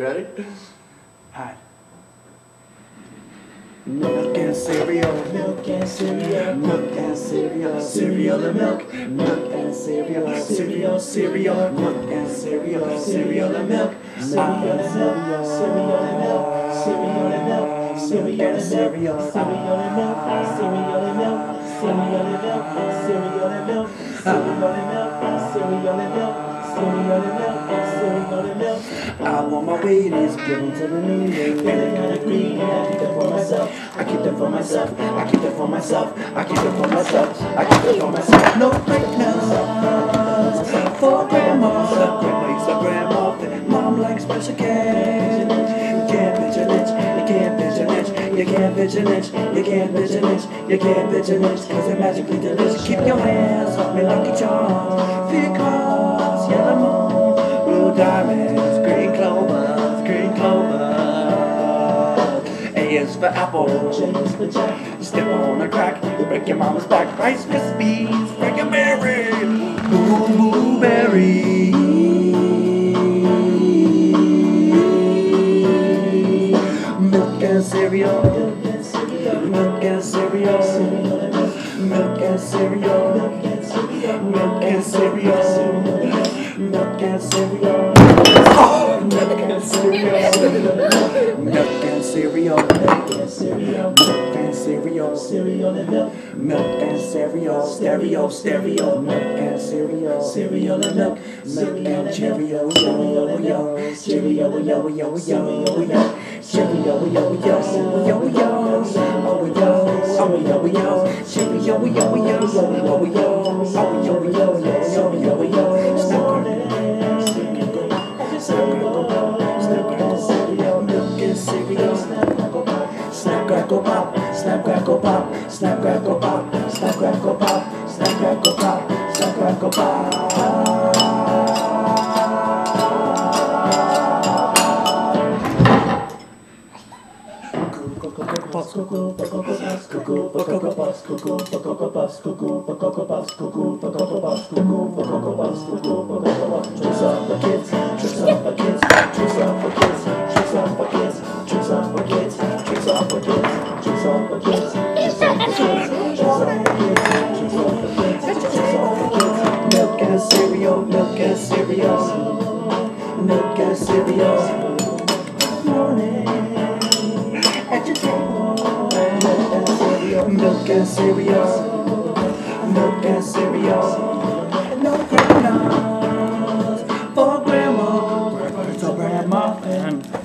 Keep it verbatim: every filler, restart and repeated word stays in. Ready? Hi. Milk and cereal, milk and cereal, milk and cereal, cereal and milk, milk and cereal, cereal, cereal, milk and cereal, cereal and milk, cereal and milk, cereal and milk, cereal and milk, cereal and cereal, cereal and milk, cereal and milk, cereal and milk, cereal and milk, cereal and milk, cereal and milk. I want my babies, give them to the needy. And I gotta agree, I keep them for myself. I keep them for myself. I keep them for myself. I keep them for myself. I keep them for myself. No breakdowns for grandma. Grandma likes a grandma. Mom likes special cash. You can't pitch an inch. You can't pitch an inch. You can't pitch an inch. You can't pitch an inch. You can't pitch an inch. 'Cause they're magically delicious. Keep your hands off me, Lucky Charms. Fear cards, yellow moon, blue diamonds, green clovers, green clovers. A is for apple, J is for jack. Step on a crack, break your mama's back. Rice Krispies, break your berry, blue blueberry. Milk and cereal, milk and cereal, milk and cereal, milk and cereal, milk and cereal, milk and cereal, milk and cereal, milk and cereal, milk and cereal, milk and cereal, cereal and milk, milk and cereal, stereo, stereo, milk and cereal, cereal and milk, milk and Cheerio, yo, yo, Cheerio, yo, yo, yo, yo, Cheerio, yo, yo, yo, yo, yo. Oh yo yo, Cheerio yo yo yo, oh yo, oh yo yo yo yo yo. Snickers, Snickers, Snickers, cereal, milk and cereal. Snap crackle pop, snap crackle pop, snap crackle pop, snap crackle pop, snap crackle pop, snap crackle pop. Cuckoo, cuckoo, cuckoo, cuckoo, bus, cuckoo, cuckoo, bus, cuckoo, cuckoo, bus, cuckoo, cuckoo, bus, cuckoo, cuckoo, bus, cuckoo, cuckoo, bus. Tricks up for kids, tricks up for kids, tricks up for kids, tricks up for kids, tricks up for kids, tricks up for kids, tricks up for kids, tricks up for kids, tricks up for kids, tricks up for kids, tricks up for kids. Milk and cereal, milk and cereal, milk and cereal. Milk and cereal, milk and cereal, no granolas for grandma, for grandma.